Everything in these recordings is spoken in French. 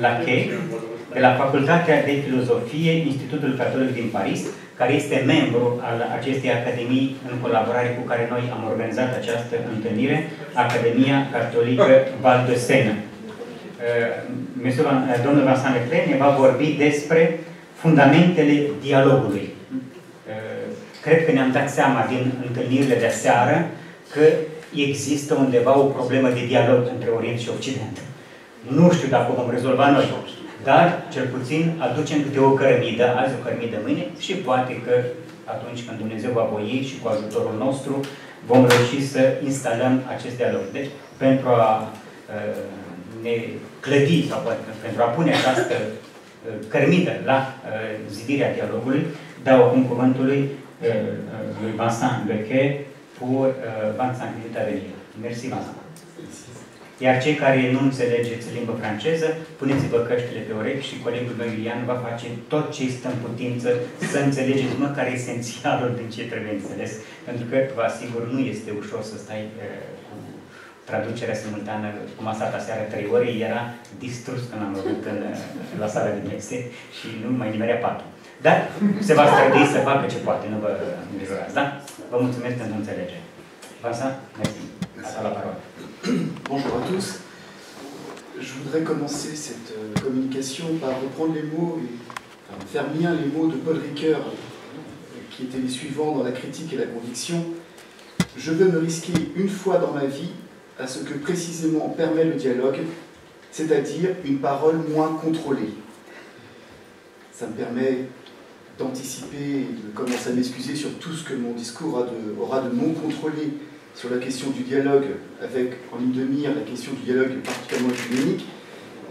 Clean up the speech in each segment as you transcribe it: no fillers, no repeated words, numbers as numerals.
Laquais, de la Facultatea de Filozofie, Institutul Catolic din Paris, care este membru al acestei academii în colaborare cu care noi am organizat această întâlnire, Academia Catolică Val-de-Seine. Domnul Vincent Laquais ne va vorbi despre fundamentele dialogului. Cred că ne-am dat seama din întâlnirile de seară că există undeva o problemă de dialog între Orient și Occident. Nu știu dacă vom rezolva noi, dar cel puțin aducem câte o cărămidă, azi o cărămidă mâine și poate că atunci când Dumnezeu va voi și cu ajutorul nostru vom reuși să instalăm acest dialog. Deci, pentru a ne clădi sau pentru a pune această cărămidă la zidirea dialogului, dau acum cuvântul lui Vincent Laquais pour Vincent Laquais. Mersi, Vincent. Iar cei care nu înțelegeți limba franceză, puneți-vă căștile pe urechi și colegul meu Iulian va face tot ce este în putință să înțelegeți măcar esențialul din ce trebuie înțeles. Pentru că, vă asigur, nu este ușor să stai cu traducerea simultană, cum a stat aseară 3 ore, era distrus când am văzut la sala de mese și nu mai nimerea 4. Dar se va strădui să facă ce poate, nu vă îngrijorați, da? Vă mulțumesc pentru înțelegere. Vincent, mersi. À la parole. Bonjour à tous. Je voudrais commencer cette communication par reprendre les mots, faire mien les mots de Paul Ricœur, qui étaient les suivants dans La critique et la conviction. Je veux me risquer une fois dans ma vie à ce que précisément permet le dialogue, c'est-à-dire une parole moins contrôlée. Ça me permet d'anticiper et de commencer à m'excuser sur tout ce que mon discours aura de non contrôlé sur la question du dialogue, avec en ligne de mire la question du dialogue particulièrement œcuménique.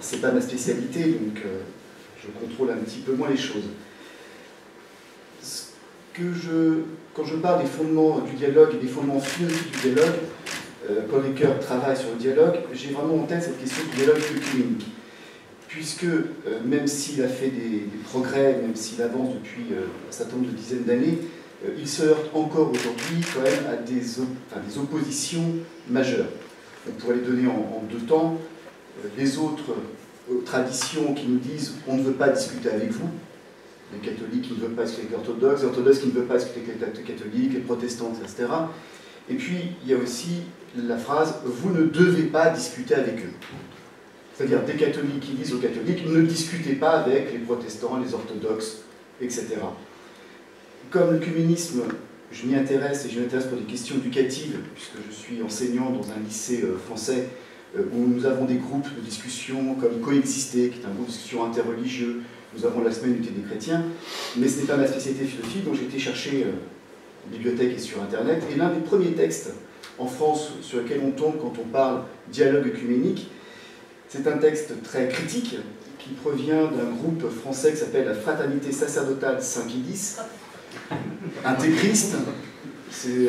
C'est pas ma spécialité, donc je contrôle un petit peu moins les choses. Quand je parle des fondements du dialogue et des fondements philosophiques du dialogue, Paul Ricœur travaille sur le dialogue, j'ai vraiment en tête cette question du dialogue œcuménique. Puisque, même s'il a fait des progrès, même s'il avance depuis un certain nombre de dizaines d'années, il se heurte encore aujourd'hui quand même à des oppositions majeures. On pourrait les donner en 2 temps. Les autres traditions qui nous disent « on ne veut pas discuter avec vous », les catholiques qui ne veulent pas discuter avec les orthodoxes qui ne veulent pas discuter avec les catholiques, les protestants, etc. Et puis, il y a aussi la phrase « vous ne devez pas discuter avec eux ». C'est-à-dire des catholiques qui disent aux catholiques « ne discutez pas avec les protestants, les orthodoxes, etc. » Comme l'œcuménisme, je m'y intéresse, et je m'intéresse pour des questions éducatives, puisque je suis enseignant dans un lycée français où nous avons des groupes de discussion comme Coexister, qui est un groupe de discussion interreligieux, nous avons la semaine unité des chrétiens, mais ce n'est pas ma spécialité philosophique, donc j'ai été chercher en bibliothèque et sur Internet, et l'un des premiers textes en France sur lequel on tombe quand on parle dialogue œcuménique, c'est un texte très critique, qui provient d'un groupe français qui s'appelle La Fraternité Sacerdotale Saint-Quilice, intégriste, c'est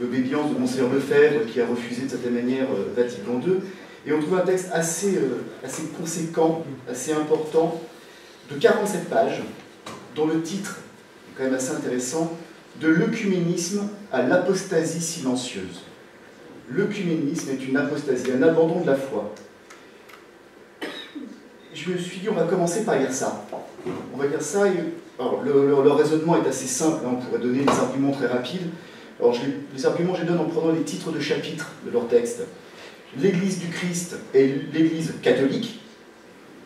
l'obédience de Monseigneur Lefebvre qui a refusé de certaine manière Vatican II, et on trouve un texte assez conséquent, assez important, de 47 pages, dont le titre est quand même assez intéressant, « De l'œcuménisme à l'apostasie silencieuse ». L'œcuménisme est une apostasie, un abandon de la foi. Je me suis dit, on va commencer par lire ça. On va lire ça, et alors, le raisonnement est assez simple, hein, on pourrait donner des arguments très rapides. Alors, les arguments, je les donne en prenant les titres de chapitres de leur texte. L'Église du Christ est l'Église catholique.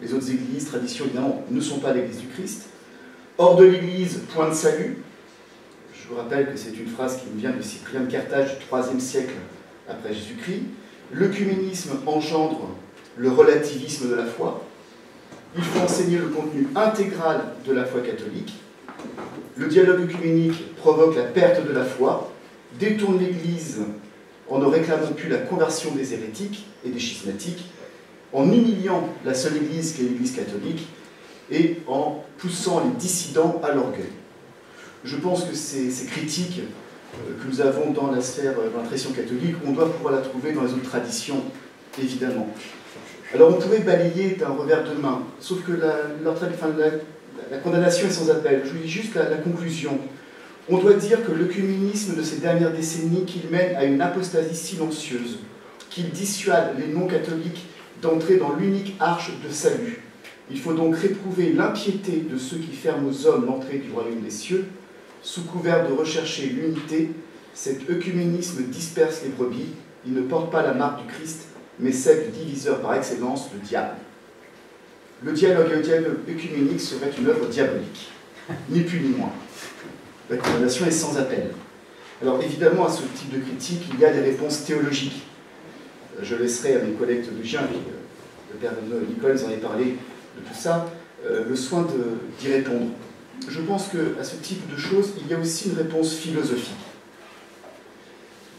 Les autres églises, traditions, évidemment, ne sont pas l'Église du Christ. Hors de l'Église, point de salut. Je vous rappelle que c'est une phrase qui vient de Cyprien de Carthage du IIIe siècle après Jésus-Christ. L'œcuménisme engendre le relativisme de la foi. Il faut enseigner le contenu intégral de la foi catholique. Le dialogue œcuménique provoque la perte de la foi, détourne l'Église en ne réclamant plus la conversion des hérétiques et des schismatiques, en humiliant la seule Église qui est l'Église catholique et en poussant les dissidents à l'orgueil. Je pense que ces critiques que nous avons dans la sphère de l'impression catholique, on doit pouvoir la trouver dans les autres traditions, évidemment. Alors on pouvait balayer d'un revers de main, sauf que la condamnation est sans appel. Je vous dis juste la conclusion. On doit dire que l'œcuménisme de ces dernières décennies qu'il mène à une apostasie silencieuse, qu'il dissuade les non-catholiques d'entrer dans l'unique arche de salut. Il faut donc réprouver l'impiété de ceux qui ferment aux hommes l'entrée du royaume des cieux, sous couvert de rechercher l'unité. Cet œcuménisme disperse les brebis, il ne porte pas la marque du Christ, mais celle du diviseur par excellence, le diable. Le dialogue œcuménique serait une œuvre diabolique, ni plus ni moins. La condamnation est sans appel. Alors évidemment, à ce type de critique, il y a des réponses théologiques. Je laisserai à mes collègues théologiens, le père Nicole nous en a parlé de tout ça, le soin d'y répondre. Je pense qu'à ce type de choses, il y a aussi une réponse philosophique.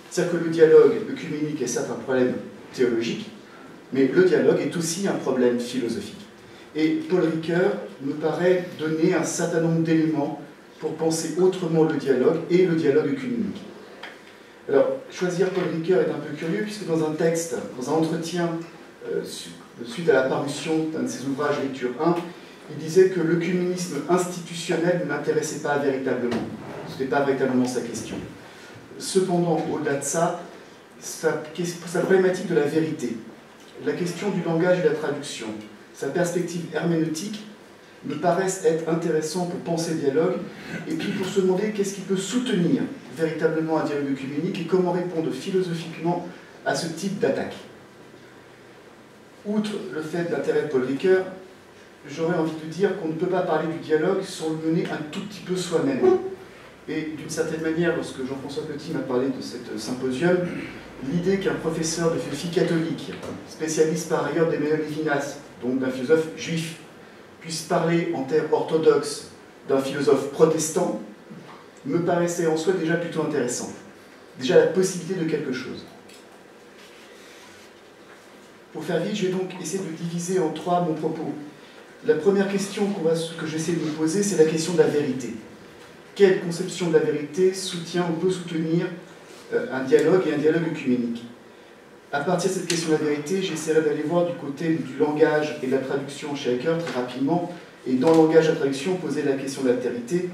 C'est-à-dire que le dialogue œcuménique est certes un problème théologique, mais le dialogue est aussi un problème philosophique. Et Paul Ricœur me paraît donner un certain nombre d'éléments pour penser autrement le dialogue et le dialogue œcuménique. Alors, choisir Paul Ricœur est un peu curieux, puisque dans un texte, dans un entretien suite à la parution d'un de ses ouvrages, Lecture 1, il disait que l'œcuménisme institutionnel ne l'intéressait pas véritablement. Ce n'était pas véritablement sa question. Cependant, au-delà de ça, sa problématique de la vérité, la question du langage et de la traduction, sa perspective herméneutique me paraissent être intéressants pour penser le dialogue et puis pour se demander qu'est-ce qui peut soutenir véritablement un dialogue œcuménique et comment répondre philosophiquement à ce type d'attaque. Outre le fait d'intérêt de Paul Ricœur, j'aurais envie de dire qu'on ne peut pas parler du dialogue sans le mener un tout petit peu soi-même. Et d'une certaine manière, lorsque Jean-François Petit m'a parlé de ce symposium, l'idée qu'un professeur de philosophie catholique, spécialiste par ailleurs d'Emmanuel Levinas, donc d'un philosophe juif, puisse parler en termes orthodoxes d'un philosophe protestant, me paraissait en soi déjà plutôt intéressant. Déjà la possibilité de quelque chose. Pour faire vite, je vais donc essayer de diviser en trois mon propos. La première question que j'essaie de me poser, c'est la question de la vérité. Quelle conception de la vérité soutient ou peut soutenir un dialogue et un dialogue œcuménique? À partir de cette question de la vérité, j'essaierai d'aller voir du côté du langage et de la traduction chez Ricœur très rapidement, et dans le langage et la traduction, poser la question de l'altérité,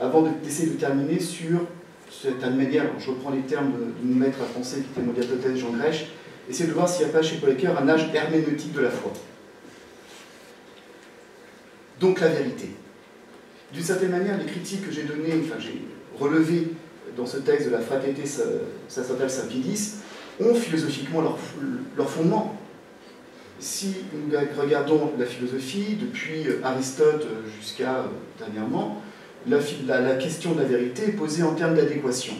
avant d'essayer de terminer sur cette manière, je reprends les termes de mon maître à français qui était mon diapothèse Jean Greisch, essayer de voir s'il n'y a pas chez Paul Ricœur un âge herméneutique de la foi. Donc la vérité. D'une certaine manière, les critiques que j'ai données, enfin j'ai relevées dans ce texte de la Fraternité Sacerdotale Saint-Quilice, ont philosophiquement leur fondement. Si nous regardons la philosophie, depuis Aristote jusqu'à dernièrement, la question de la vérité est posée en termes d'adéquation.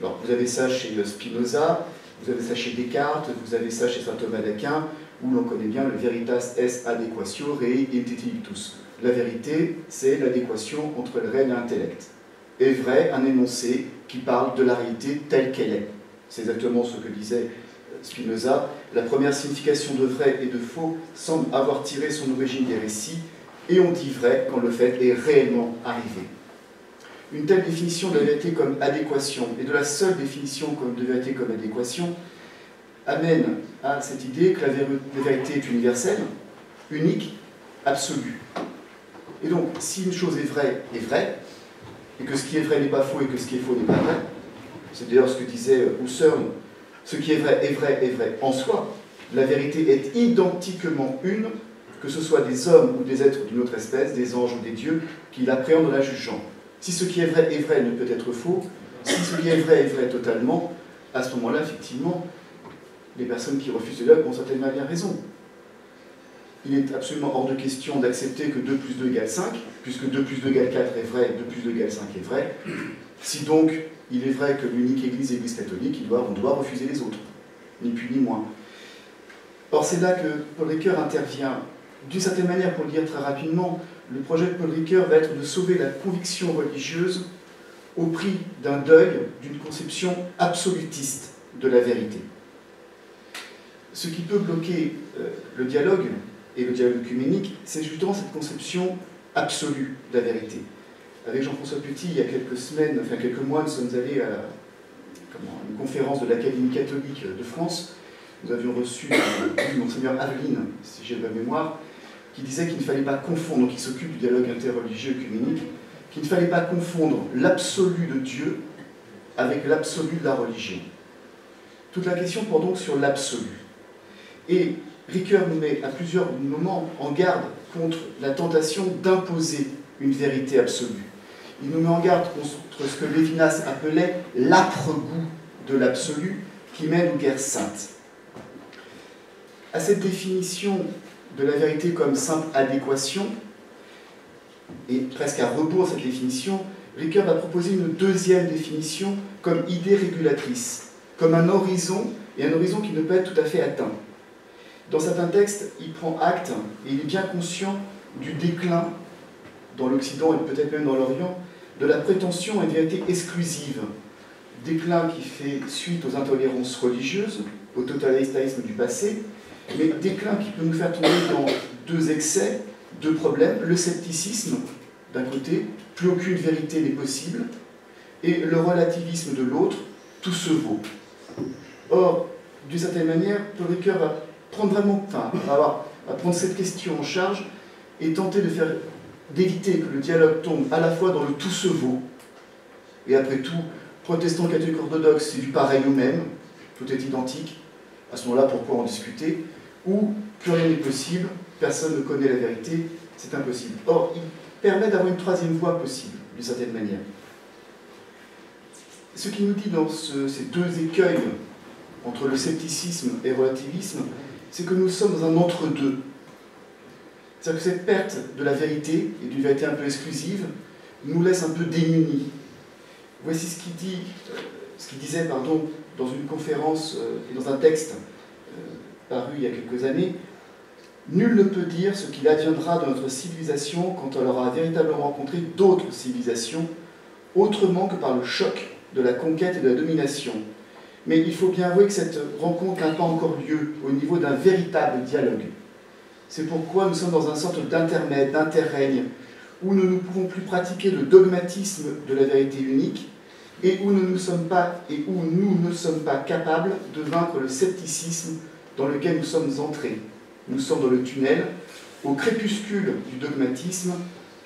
Alors vous avez ça chez Spinoza, vous avez ça chez Descartes, vous avez ça chez saint Thomas d'Aquin, où l'on connaît bien le veritas est adequatio rei iptitus. La vérité, c'est l'adéquation entre le réel et l'intellect. Est vrai un énoncé qui parle de la réalité telle qu'elle est. C'est exactement ce que disait Spinoza. La première signification de vrai et de faux semble avoir tiré son origine des récits, et on dit vrai quand le fait est réellement arrivé. Une telle définition de la vérité comme adéquation, et de la seule définition de vérité comme adéquation, amène à cette idée que la vérité est universelle, unique, absolue. Et donc, si une chose est vraie, et que ce qui est vrai n'est pas faux, et que ce qui est faux n'est pas vrai, c'est d'ailleurs ce que disait Husserl, ce qui est vrai en soi, la vérité est identiquement une, que ce soit des hommes ou des êtres d'une autre espèce, des anges ou des dieux, qui l'appréhendent en la jugeant. Si ce qui est vrai ne peut être faux, si ce qui est vrai totalement, à ce moment-là, effectivement, les personnes qui refusent de l'œuvre ont certainement bien raison. Il est absolument hors de question d'accepter que 2 plus 2 égale 5, puisque 2 plus 2 égale 4 est vrai, et 2 plus 2 égale 5 est vrai. Si donc il est vrai que l'unique Église est l'Église catholique, on doit refuser les autres, ni plus ni moins. Or c'est là que Paul Ricœur intervient. D'une certaine manière, pour le dire très rapidement, le projet de Paul Ricœur va être de sauver la conviction religieuse au prix d'un deuil, d'une conception absolutiste de la vérité. Ce qui peut bloquer le dialogue, et le dialogue œcuménique, c'est justement cette conception absolue de la vérité. Avec Jean-François Petit, il y a quelques mois, nous sommes allés à une conférence de l'Académie catholique de France. Nous avions reçu Monseigneur Harline, si j'ai de la mémoire, qui disait qu'il ne fallait pas confondre, donc il s'occupe du dialogue interreligieux œcuménique, qu'il ne fallait pas confondre l'absolu de Dieu avec l'absolu de la religion. Toute la question porte donc sur l'absolu. Et Ricœur nous met à plusieurs moments en garde contre la tentation d'imposer une vérité absolue. Il nous met en garde contre ce que Lévinas appelait l'âpre goût de l'absolu qui mène aux guerres saintes. À cette définition de la vérité comme simple adéquation, et presque à rebours cette définition, Ricœur va proposer une deuxième définition comme idée régulatrice, comme un horizon, et un horizon qui ne peut être tout à fait atteint. Dans certains textes, il prend acte, et il est bien conscient du déclin, dans l'Occident et peut-être même dans l'Orient, de la prétention à une vérité exclusive. Déclin qui fait suite aux intolérances religieuses, au totalitarisme du passé, mais déclin qui peut nous faire tomber dans deux excès, deux problèmes, le scepticisme, d'un côté, plus aucune vérité n'est possible, et le relativisme de l'autre, tout se vaut. Or, d'une certaine manière, Paul Ricœur va prendre vraiment, va prendre cette question en charge et tenter d'éviter que le dialogue tombe à la fois dans le tout se vaut, et après tout, protestants, catholiques, orthodoxes, c'est du pareil au même, tout est identique, à ce moment-là, pourquoi en discuter, ou plus rien n'est possible, personne ne connaît la vérité, c'est impossible. Or, il permet d'avoir une troisième voie possible, d'une certaine manière. Ce qu'il nous dit dans ces deux écueils, entre le scepticisme et le relativisme, c'est que nous sommes dans un entre-deux. C'est-à-dire que cette perte de la vérité, et d'une vérité un peu exclusive, nous laisse un peu démunis. Voici ce qu'il dit, ce qu'il disait dans une conférence et dans un texte paru il y a quelques années. Nul ne peut dire ce qu'il adviendra de notre civilisation quand elle aura véritablement rencontré d'autres civilisations, autrement que par le choc de la conquête et de la domination. Mais il faut bien avouer que cette rencontre n'a pas encore lieu au niveau d'un véritable dialogue. C'est pourquoi nous sommes dans un sorte d'intermède, d'interrègne, où nous ne pouvons plus pratiquer le dogmatisme de la vérité unique, et où nous ne sommes pas capables de vaincre le scepticisme dans lequel nous sommes entrés. Nous sommes dans le tunnel, au crépuscule du dogmatisme,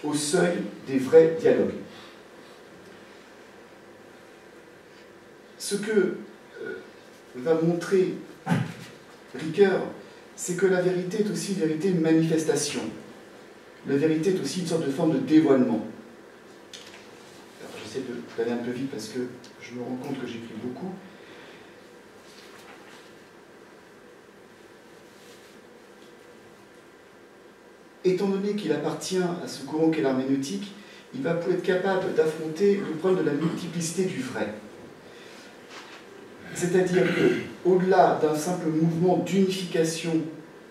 au seuil des vrais dialogues. Ce que va montrer Ricœur, c'est que la vérité est aussi une vérité, une manifestation. La vérité est aussi une sorte de forme de dévoilement. J'essaie d'aller un peu vite parce que je me rends compte que j'écris beaucoup. Étant donné qu'il appartient à ce courant qu'est l'herméneutique, il va être capable d'affronter le problème de la multiplicité du vrai. C'est-à-dire qu'au-delà d'un simple mouvement d'unification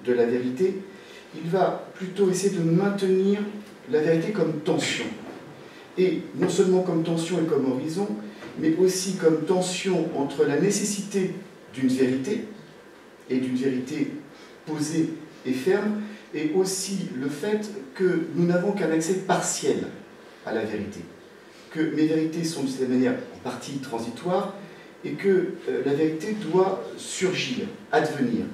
de la vérité, il va plutôt essayer de maintenir la vérité comme tension. Et non seulement comme tension et comme horizon, mais aussi comme tension entre la nécessité d'une vérité, et d'une vérité posée et ferme, et aussi le fait que nous n'avons qu'un accès partiel à la vérité, que mes vérités sont de cette manière en partie transitoires, et que la vérité doit surgir, advenir.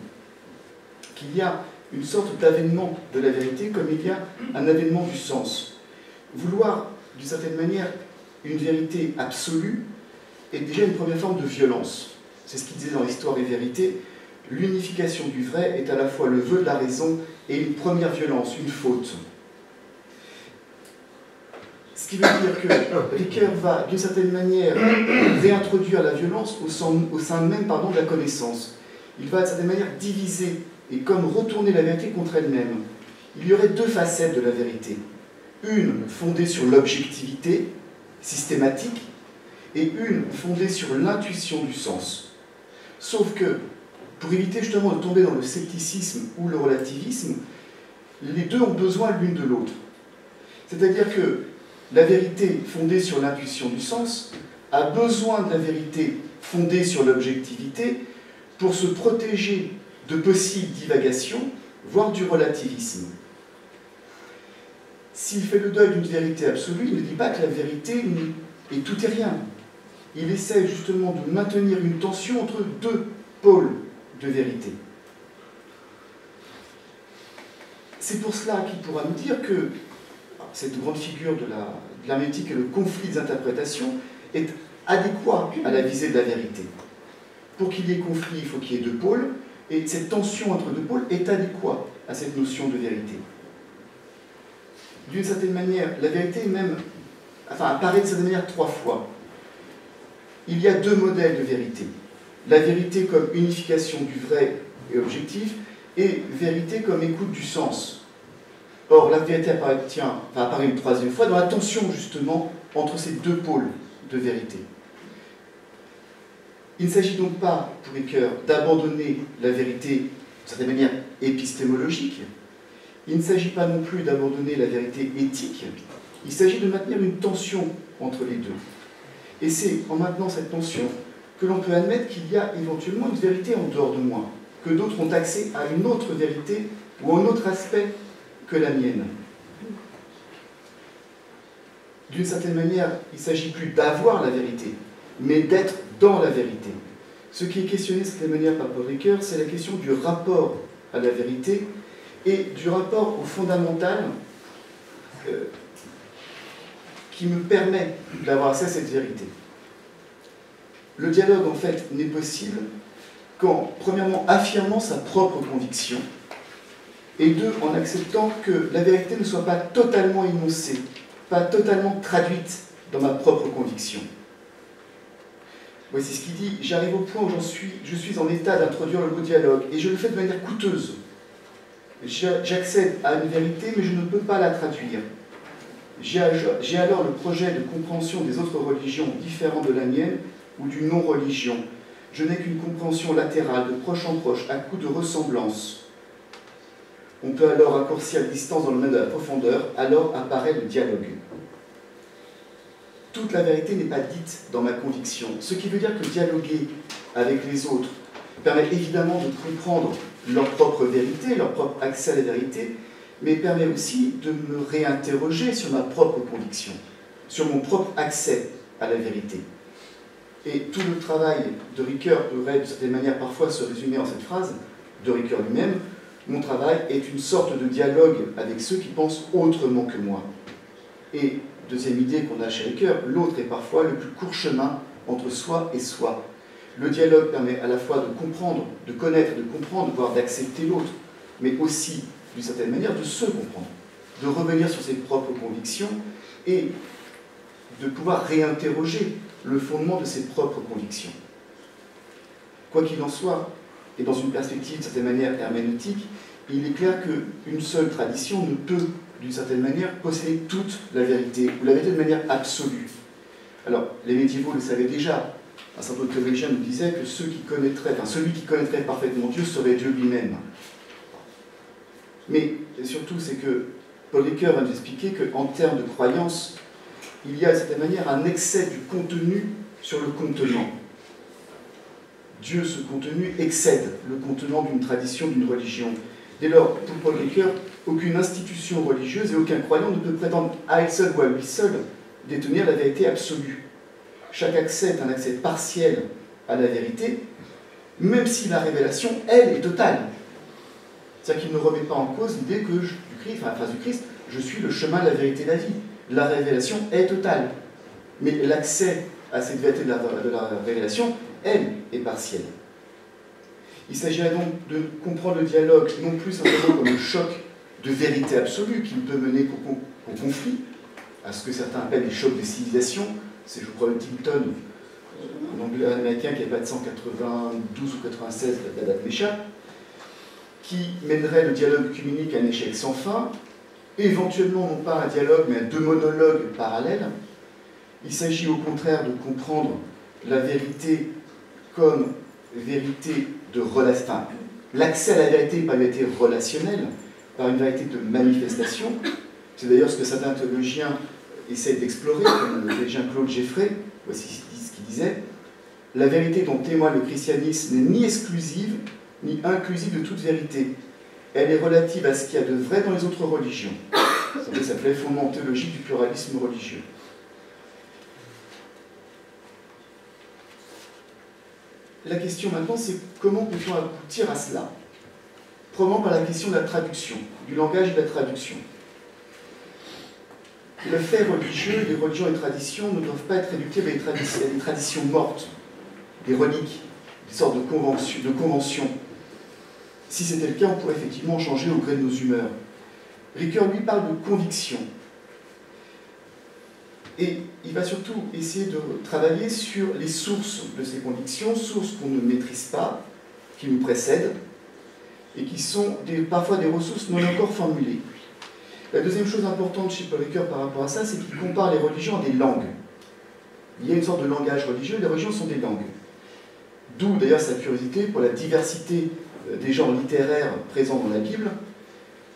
Qu'il y a une sorte d'avènement de la vérité comme il y a un avènement du sens. Vouloir, d'une certaine manière, une vérité absolue est déjà une première forme de violence. C'est ce qu'il disait dans Histoire et Vérité. L'unification du vrai est à la fois le vœu de la raison et une première violence, une faute. Ce qui veut dire que Ricœur va, d'une certaine manière, réintroduire la violence au sein même de la connaissance. Il va, d'une certaine manière, diviser et comme retourner la vérité contre elle-même. Il y aurait deux facettes de la vérité. Une fondée sur l'objectivité systématique et une fondée sur l'intuition du sens. Sauf que, pour éviter justement de tomber dans le scepticisme ou le relativisme, les deux ont besoin l'une de l'autre. C'est-à-dire que la vérité fondée sur l'intuition du sens a besoin de la vérité fondée sur l'objectivité pour se protéger de possibles divagations, voire du relativisme. S'il fait le deuil d'une vérité absolue, il ne dit pas que la vérité est tout et rien. Il essaie justement de maintenir une tension entre deux pôles de vérité. C'est pour cela qu'il pourra nous dire que cette grande figure de l'herméneutique et le conflit des interprétations est adéquat à la visée de la vérité. Pour qu'il y ait conflit, il faut qu'il y ait deux pôles, Et cette tension entre deux pôles est adéquate à cette notion de vérité. D'une certaine manière, la vérité même, enfin, apparaît de cette manière trois fois. Il y a deux modèles de vérité. La vérité comme unification du vrai et objectif, et vérité comme écoute du sens. Or, la vérité apparaît une troisième fois dans la tension, justement, entre ces deux pôles de vérité. Il ne s'agit donc pas, pour Ricœur, d'abandonner la vérité, d'une certaine manière, épistémologique. Il ne s'agit pas non plus d'abandonner la vérité éthique. Il s'agit de maintenir une tension entre les deux. Et c'est en maintenant cette tension que l'on peut admettre qu'il y a éventuellement une vérité en dehors de moi, que d'autres ont accès à une autre vérité ou à un autre aspect que la mienne. D'une certaine manière, il ne s'agit plus d'avoir la vérité, mais d'être dans la vérité. Ce qui est questionné de cette manière par Paul Ricœur, c'est la question du rapport à la vérité et du rapport au fondamental qui me permet d'avoir accès à cette vérité. Le dialogue, en fait, n'est possible qu'en, premièrement, affirmant sa propre conviction, et deux, en acceptant que la vérité ne soit pas totalement énoncée, pas totalement traduite dans ma propre conviction. Voici ce qu'il dit: « J'arrive au point où je suis en état d'introduire le mot dialogue, et je le fais de manière coûteuse. J'accède à une vérité, mais je ne peux pas la traduire. J'ai alors le projet de compréhension des autres religions différentes de la mienne ou d'une non-religion. Je n'ai qu'une compréhension latérale, de proche en proche, à coup de ressemblance. On peut alors raccourcir la distance dans le domaine de la profondeur, alors apparaît le dialogue. Toute la vérité n'est pas dite dans ma conviction, ce qui veut dire que dialoguer avec les autres permet évidemment de comprendre leur propre vérité, leur propre accès à la vérité, mais permet aussi de me réinterroger sur ma propre conviction, sur mon propre accès à la vérité. Et tout le travail de Ricœur devrait, de certaine manière, parfois se résumer en cette phrase de Ricœur lui-même: « Mon travail est une sorte de dialogue avec ceux qui pensent autrement que moi. » Et, deuxième idée qu'on a chez Ricœur, l'autre est parfois le plus court chemin entre soi et soi. Le dialogue permet à la fois de comprendre, de connaître, de comprendre, voire d'accepter l'autre, mais aussi, d'une certaine manière, de se comprendre, de revenir sur ses propres convictions et de pouvoir réinterroger le fondement de ses propres convictions. Quoi qu'il en soit, et dans une perspective, d'une certaine manière, herméneutique, il est clair qu'une seule tradition ne peut, d'une certaine manière, posséder toute la vérité, ou la vérité de manière absolue. Alors, les médiévaux le savaient déjà. Un certain théologien nous disait que celui qui connaîtrait parfaitement Dieu serait Dieu lui-même. Mais surtout, c'est que Paul Ricœur va nous expliquer qu'en termes de croyance, il y a, de certaine manière, un excès du contenu sur le contenant. Dieu, ce contenu, excède le contenant d'une tradition, d'une religion. Dès lors, pour Paul Ricœur, aucune institution religieuse et aucun croyant ne peut prétendre à elle seule ou à lui seul détenir la vérité absolue. Chaque accès est un accès partiel à la vérité, même si la révélation, elle, est totale. C'est-à-dire qu'il ne remet pas en cause l'idée que, la phrase du Christ, « Je suis le chemin, la vérité, la vie ». La révélation est totale, mais l'accès à cette vérité de la révélation, elle, est partielle. Il s'agirait donc de comprendre le dialogue non plus simplement comme le choc de vérité absolue qui ne peut mener qu'au conflit, à ce que certains appellent les chocs de civilisation. C'est, je crois, Huntington, un anglais américain qui est battu en 92 ou 96, la date m'échappe, qui mènerait le dialogue œcuménique à un échec sans fin, éventuellement non pas un dialogue, mais deux monologues parallèles. Il s'agit au contraire de comprendre la vérité comme vérité de relation. Enfin, l'accès à la vérité par une vérité relationnelle, par une vérité de manifestation. C'est d'ailleurs ce que certains théologiens essaient d'explorer, comme le théologien Claude Geffré. Voici ce qu'il disait: « La vérité dont témoigne le christianisme n'est ni exclusive, ni inclusive de toute vérité. » Elle est relative à ce qu'il y a de vrai dans les autres religions. » Ça s'appelait « Fondement théologique du pluralisme religieux ». La question maintenant, c'est comment peut-on aboutir à cela? Premièrement, par la question de la traduction, du langage et de la traduction. Le fait religieux, les religions et les traditions ne doivent pas être réductibles à des traditions mortes, des reliques, des sortes de conventions Si c'était le cas, on pourrait effectivement changer au gré de nos humeurs. Ricœur, lui, parle de conviction. Et il va surtout essayer de travailler sur les sources de ces convictions, sources qu'on ne maîtrise pas, qui nous précèdent, et qui sont parfois des ressources non encore formulées. La deuxième chose importante chez Paul Ricœur par rapport à ça, c'est qu'il compare les religions à des langues. Il y a une sorte de langage religieux, les religions sont des langues. D'où d'ailleurs sa curiosité pour la diversité des genres littéraires présents dans la Bible.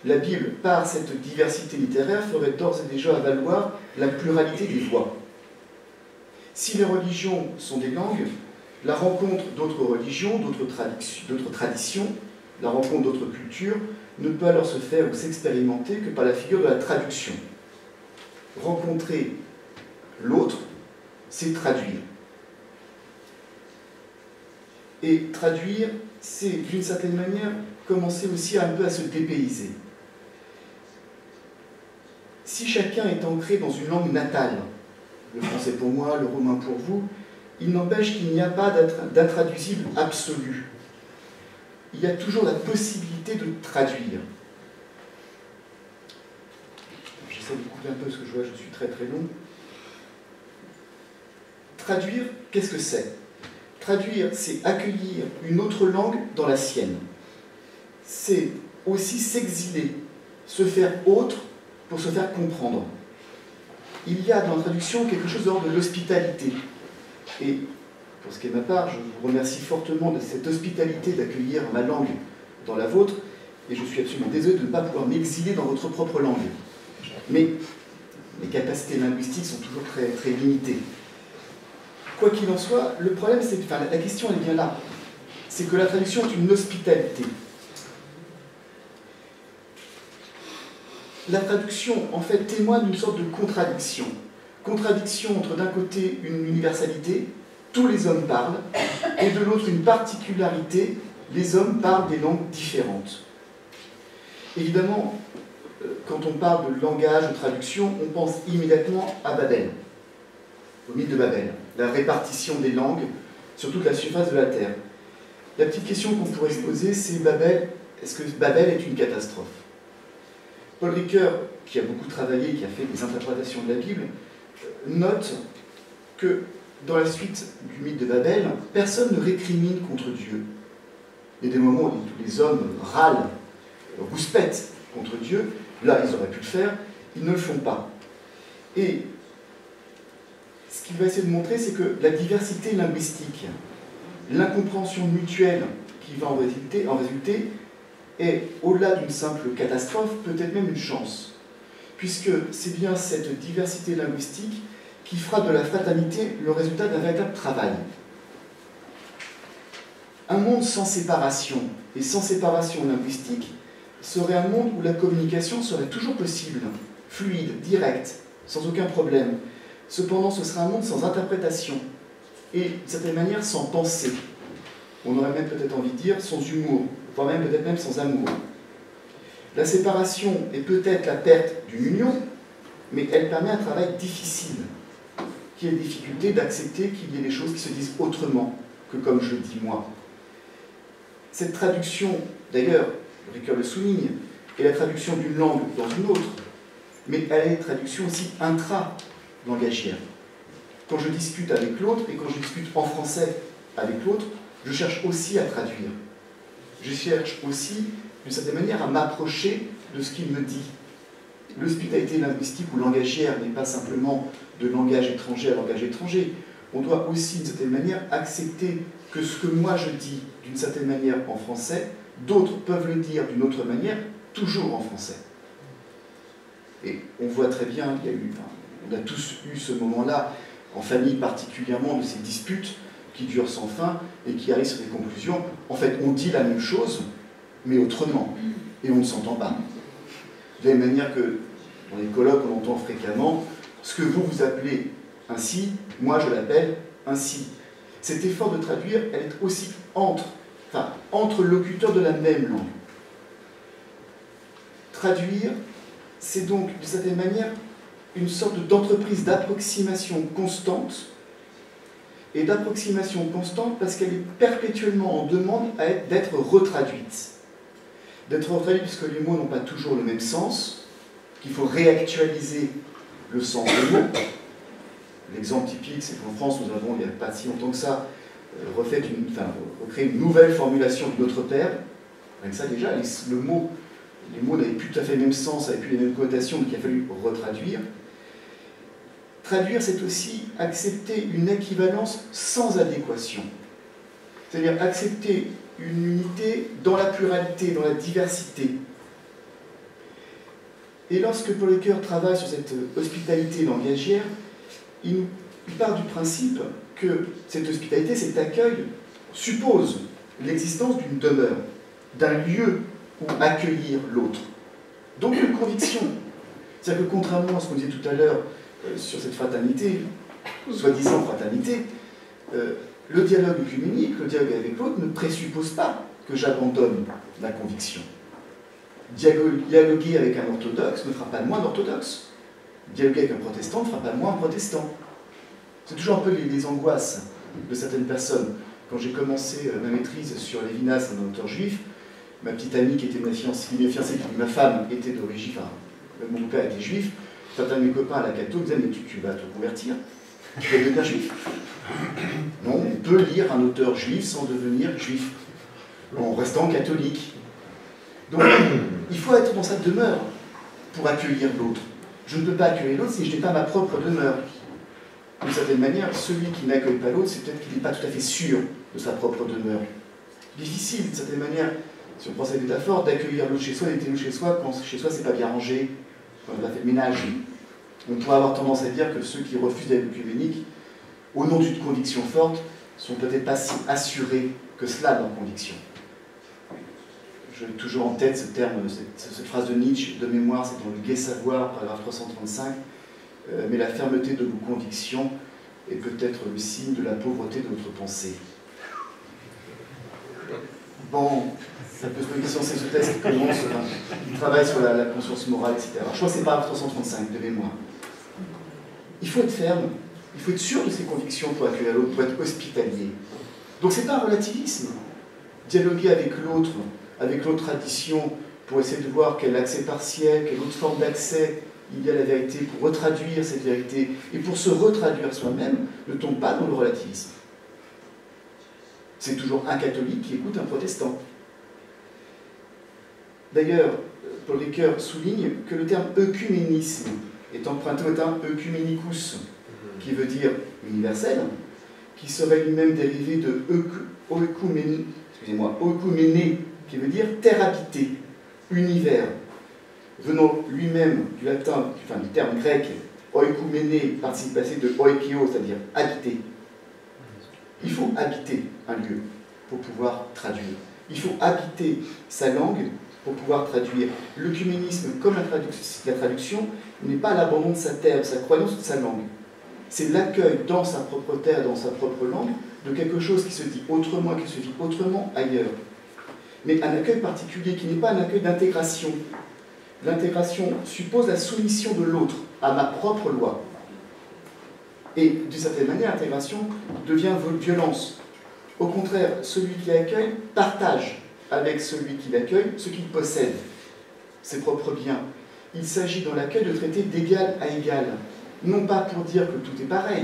La Bible, par cette diversité littéraire, ferait d'ores et déjà valoir la pluralité des voix. Si les religions sont des langues, la rencontre d'autres religions, d'autres traditions, la rencontre d'autres cultures, ne peut alors se faire ou s'expérimenter que par la figure de la traduction. Rencontrer l'autre, c'est traduire. Et traduire, c'est d'une certaine manière commencer aussi un peu à se dépayser. Si chacun est ancré dans une langue natale, le français pour moi, le romain pour vous, il n'empêche qu'il n'y a pas d'intraduisible absolu. Il y a toujours la possibilité de traduire. J'essaie de couper un peu parce que je vois, je suis très long. Traduire, qu'est-ce que c'est? Traduire, c'est accueillir une autre langue dans la sienne. C'est aussi s'exiler, se faire autre pour se faire comprendre. Il y a dans la traduction quelque chose de l'ordre de l'hospitalité. Et pour ce qui est de ma part, je vous remercie fortement de cette hospitalité d'accueillir ma langue dans la vôtre, et je suis absolument désolé de ne pas pouvoir m'exiler dans votre propre langue. Mais les capacités linguistiques sont toujours très limitées. Quoi qu'il en soit, le problème, c'est que, la question elle est bien là, c'est que la traduction est une hospitalité. La traduction, en fait, témoigne d'une sorte de contradiction. Contradiction entre, d'un côté, une universalité, tous les hommes parlent, et de l'autre, une particularité, les hommes parlent des langues différentes. Évidemment, quand on parle de langage, de traduction, on pense immédiatement à Babel, au mythe de Babel, la répartition des langues sur toute la surface de la Terre. La petite question qu'on pourrait se poser, c'est Babel, est-ce que Babel est une catastrophe? Paul Ricœur, qui a beaucoup travaillé, qui a fait des interprétations de la Bible, note que dans la suite du mythe de Babel, personne ne récrimine contre Dieu. Il y a des moments où tous les hommes râlent, rouspètent contre Dieu, là ils auraient pu le faire, ils ne le font pas. Et ce qu'il va essayer de montrer, c'est que la diversité linguistique, l'incompréhension mutuelle qui va en résulter est, au-delà d'une simple catastrophe, peut-être même une chance, puisque c'est bien cette diversité linguistique qui fera de la fraternité le résultat d'un véritable travail. Un monde sans séparation, et sans séparation linguistique, serait un monde où la communication serait toujours possible, fluide, directe, sans aucun problème. Cependant, ce serait un monde sans interprétation, et d'une certaine manière sans pensée. On aurait même peut-être envie de dire sans humour, voire même peut-être même sans amour. La séparation est peut-être la perte d'une union, mais elle permet un travail difficile, qui est la difficulté d'accepter qu'il y ait des choses qui se disent autrement que comme je le dis moi. Cette traduction, d'ailleurs, Ricœur le souligne, est la traduction d'une langue dans une autre, mais elle est une traduction aussi intra-langagière. Quand je discute avec l'autre, et quand je discute en français avec l'autre, je cherche aussi à traduire. Je cherche aussi, d'une certaine manière, à m'approcher de ce qu'il me dit. L'hospitalité linguistique ou langagière n'est pas simplement de langage étranger à langage étranger. On doit aussi, d'une certaine manière, accepter que ce que moi je dis d'une certaine manière en français, d'autres peuvent le dire d'une autre manière, toujours en français. Et on voit très bien, on a tous eu ce moment-là, en famille particulièrement, de ces disputes qui durent sans fin et qui arrivent sur des conclusions. En fait, on dit la même chose, mais autrement, et on ne s'entend pas. De la même manière que dans les colloques, on entend fréquemment ce que vous vous appelez ainsi, moi je l'appelle ainsi. Cet effort de traduire, elle est aussi entre locuteurs de la même langue. Traduire, c'est donc d'une certaine manière une sorte d'entreprise d'approximation constante. Et d'approximation constante parce qu'elle est perpétuellement en demande d'être retraduite. d'être retraduit puisque les mots n'ont pas toujours le même sens, qu'il faut réactualiser le sens des mots. L'exemple typique, c'est qu'en France, nous avons, il n'y a pas si longtemps que ça, recréé une nouvelle formulation de notre Père. Avec ça, déjà, les mots n'avaient plus tout à fait le même sens, n'avaient plus les mêmes connotations, donc il a fallu retraduire. Traduire, c'est aussi accepter une équivalence sans adéquation. C'est-à-dire accepter une unité dans la pluralité, dans la diversité. Et lorsque Paul Ricœur travaille sur cette hospitalité langagière, il part du principe que cette hospitalité, cet accueil, suppose l'existence d'une demeure, d'un lieu où accueillir l'autre. Donc une conviction. C'est-à-dire que contrairement à ce qu'on disait tout à l'heure sur cette fraternité, soi-disant fraternité, le dialogue œcuménique, le dialogue avec l'autre, ne présuppose pas que j'abandonne la conviction. Dialoguer avec un orthodoxe ne fera pas de moi un orthodoxe. Dialoguer avec un protestant ne fera pas de moi un protestant. C'est toujours un peu les angoisses de certaines personnes. Quand j'ai commencé ma maîtrise sur Lévinas, un auteur juif, ma petite amie qui était ma fiancée, ma femme était d'origine, enfin, mon père était juif, certains de mes copains à la catho me disaient « Mais tu vas te convertir, tu vas devenir juif ?» Non, on peut lire un auteur juif sans devenir juif, en restant catholique. Donc, il faut être dans sa demeure pour accueillir l'autre. Je ne peux pas accueillir l'autre si je n'ai pas ma propre demeure. D'une certaine manière, celui qui n'accueille pas l'autre, c'est peut-être qu'il n'est pas tout à fait sûr de sa propre demeure. Difficile, d'une certaine manière, si on prend cette métaphore, d'accueillir l'autre chez soi, d'être nous chez soi, quand chez soi, c'est pas bien rangé, quand on a fait le ménage. On pourrait avoir tendance à dire que ceux qui refusent d'être œcuméniques, au nom d'une conviction forte, sont peut-être pas si assurés que cela dans leur conviction. J'ai toujours en tête ce terme, cette phrase de Nietzsche, de mémoire, c'est dans le Gai Savoir, paragraphe 335, mais la fermeté de vos convictions est peut-être le signe de la pauvreté de votre pensée. Bon, ça peut se poser question, c'est ce texte qui commence, il travaille sur la conscience morale, etc. Alors, je crois que c'est paragraphe 335 de mémoire. Il faut être ferme, il faut être sûr de ses convictions pour accueillir l'autre, pour être hospitalier. Donc c'est pas un relativisme. Dialoguer avec l'autre tradition, pour essayer de voir quel accès partiel, quelle autre forme d'accès il y a à la vérité, pour retraduire cette vérité, et pour se retraduire soi-même, ne tombe pas dans le relativisme. C'est toujours un catholique qui écoute un protestant. D'ailleurs, Paul Ricœur souligne que le terme œcuménisme est emprunté au terme œcuménicus, qui veut dire universel, qui serait lui-même dérivé de oekumene, excusez-moi, oekumene, qui veut dire terre habitée, univers, venant lui-même du latin, enfin du terme grec, oikumene, participe passé de oikeo, c'est-à-dire habiter. Il faut habiter un lieu pour pouvoir traduire. Il faut habiter sa langue pour pouvoir traduire. L'œcuménisme, comme la traduction, n'est pas l'abandon de sa terre, de sa croyance, de sa langue. C'est l'accueil dans sa propre terre, dans sa propre langue, de quelque chose qui se dit autrement, qui se vit autrement ailleurs. Mais un accueil particulier qui n'est pas un accueil d'intégration. L'intégration suppose la soumission de l'autre à ma propre loi. Et d'une certaine manière, l'intégration devient violence. Au contraire, celui qui accueille partage avec celui qui l'accueille ce qu'il possède, ses propres biens. Il s'agit dans l'accueil de traiter d'égal à égal. Non pas pour dire que tout est pareil,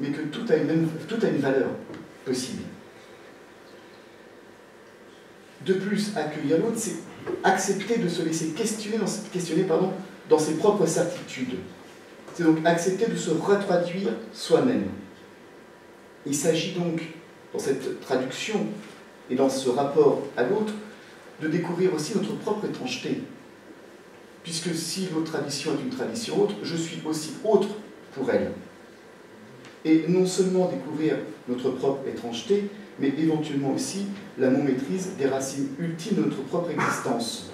mais que tout a une valeur possible. De plus, accueillir l'autre, c'est accepter de se laisser questionner dans ses propres certitudes. C'est donc accepter de se retraduire soi-même. Il s'agit donc, dans cette traduction et dans ce rapport à l'autre, de découvrir aussi notre propre étrangeté. Puisque si l'autre tradition est une tradition autre, je suis aussi autre pour elle. Et non seulement découvrir notre propre étrangeté, mais éventuellement aussi la non-maîtrise des racines ultimes de notre propre existence.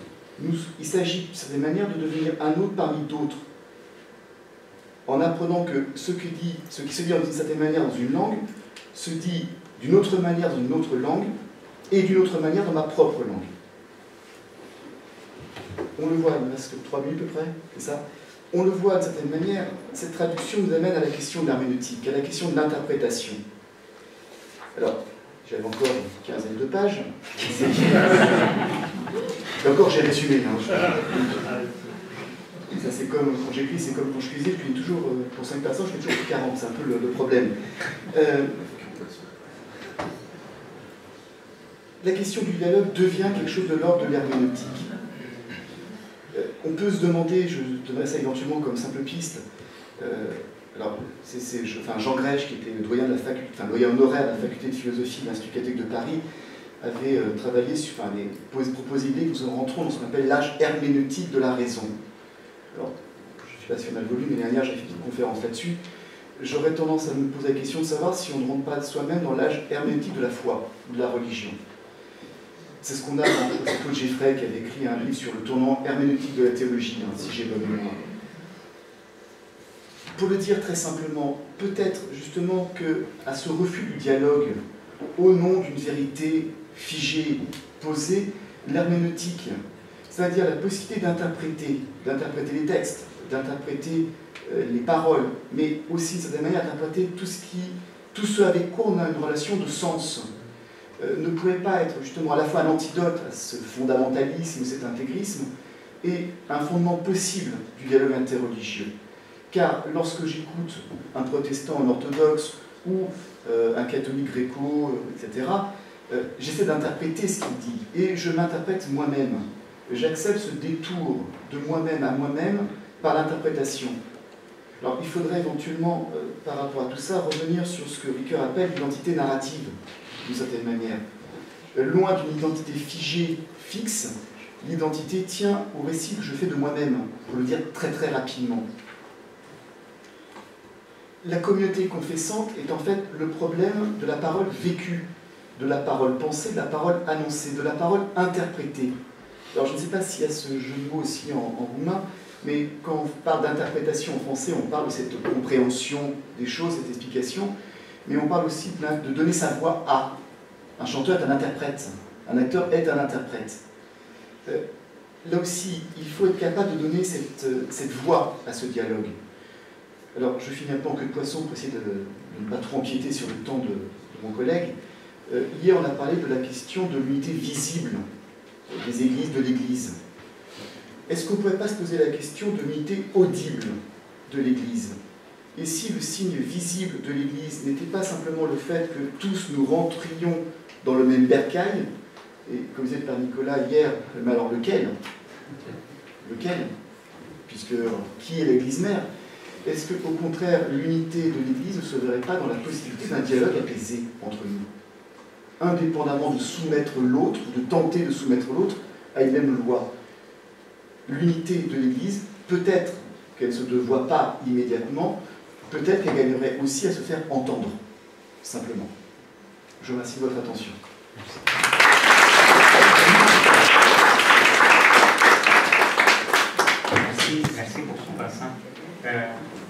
Il s'agit de cette manière de devenir un autre parmi d'autres, en apprenant que ce qui se dit d'une certaine manière dans une langue se dit d'une autre manière dans une autre langue et d'une autre manière dans ma propre langue. On le voit, il me reste 3 minutes à peu près, c'est ça? On le voit d'une certaine manière, cette traduction nous amène à la question de l'herméneutique, à la question de l'interprétation. Alors, j'avais encore une quinzaine de pages. Et encore, j'ai résumé. Hein, ça, c'est comme quand j'écris, c'est comme quand je cuisine, je cuisine toujours, pour 5 personnes, je fais toujours pour 40, c'est un peu le problème. La question du dialogue devient quelque chose de l'ordre de l'herméneutique. On peut se demander, je donnerai ça éventuellement comme simple piste, alors, Jean Greisch, qui était le doyen de la faculté, doyen honoraire de la faculté de philosophie de l'Institut catholique de Paris, avait travaillé sur, proposé l'idée que nous en rentrons dans ce qu'on appelle l'âge herméneutique de la raison. Alors, je ne sais pas si on a le volume, mais dernière, j'ai fait une petite conférence là-dessus. J'aurais tendance à me poser la question de savoir si on ne rentre pas soi-même dans l'âge herméneutique de la foi ou de la religion. C'est ce qu'on a dans Claude Geffré, qui avait écrit un livre sur le tournant herméneutique de la théologie, hein, si j'ai bonne mémoire. Pour le dire très simplement, peut-être justement qu'à ce refus du dialogue, au nom d'une vérité figée, posée, l'herméneutique, c'est-à-dire la possibilité d'interpréter les textes, d'interpréter les paroles, mais aussi, de certaine manière, d'interpréter tout ce avec quoi on a une relation de sens, ne pouvait pas être justement à la fois un antidote à ce fondamentalisme, cet intégrisme, et un fondement possible du dialogue interreligieux. Car lorsque j'écoute un protestant, un orthodoxe, ou un catholique gréco, etc., j'essaie d'interpréter ce qu'il dit, et je m'interprète moi-même. J'accepte ce détour de moi-même à moi-même par l'interprétation. Alors il faudrait éventuellement, par rapport à tout ça, revenir sur ce que Ricœur appelle l'identité narrative, d'une certaine manière. Loin d'une identité figée, fixe, l'identité tient au récit que je fais de moi-même, pour le dire très très rapidement. La communauté confessante est en fait le problème de la parole vécue, de la parole pensée, de la parole annoncée, de la parole interprétée. Alors je ne sais pas s'il y a ce jeu de mots aussi en roumain, mais quand on parle d'interprétation en français, on parle de cette compréhension des choses, cette explication, mais on parle aussi de donner sa voix à. Un chanteur est un interprète, un acteur est un interprète. Là aussi, il faut être capable de donner cette voix à ce dialogue. Alors, je finis un peu en queue de poisson pour essayer de ne pas trop empiéter sur le temps de mon collègue. Hier, on a parlé de la question de l'unité visible des églises, de l'Église. Est-ce qu'on ne pourrait pas se poser la question de l'unité audible de l'Église? Et si le signe visible de l'Église n'était pas simplement le fait que tous nous rentrions dans le même bercail, et comme disait par Nicolas hier, mais alors lequel? Puisque qui est l'Église mère? Est-ce que, au contraire, l'unité de l'Église ne se verrait pas dans la possibilité d'un dialogue apaisé entre nous, indépendamment de soumettre l'autre, ou de tenter de soumettre l'autre à une même loi? L'unité de l'Église, peut-être qu'elle ne se voit pas immédiatement, peut-être qu'elle gagnerait aussi à se faire entendre, simplement. Je remercie votre attention. Merci pour son bassin.